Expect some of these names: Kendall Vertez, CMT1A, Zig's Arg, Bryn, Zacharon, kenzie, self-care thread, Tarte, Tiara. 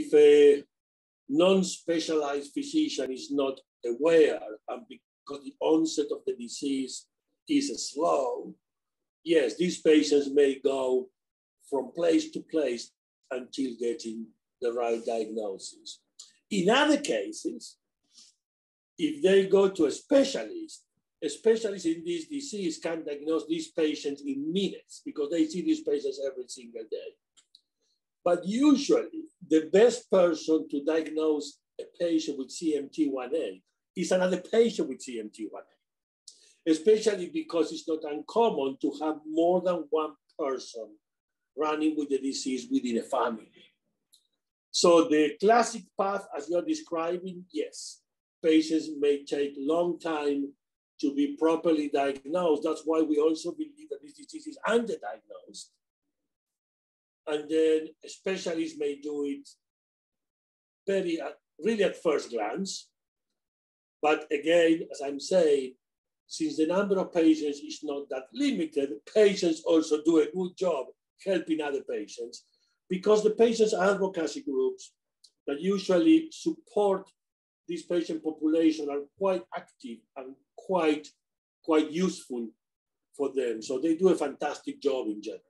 If a non-specialized physician is not aware, and because the onset of the disease is slow, yes, these patients may go from place to place until getting the right diagnosis. In other cases, if they go to a specialist in this disease can diagnose these patients in minutes because they see these patients every single day. But usually, the best person to diagnose a patient with CMT1A is another patient with CMT1A, especially because it's not uncommon to have more than one person running with the disease within a family. So the classic path, as you're describing, yes, patients may take a long time to be properly diagnosed. That's why we also believe that this disease is underdiagnosed. And then a specialist may do it really at first glance. But again, as I'm saying, since the number of patients is not that limited, patients also do a good job helping other patients, because the patients' advocacy groups that usually support this patient population are quite active and quite useful for them. So they do a fantastic job in general.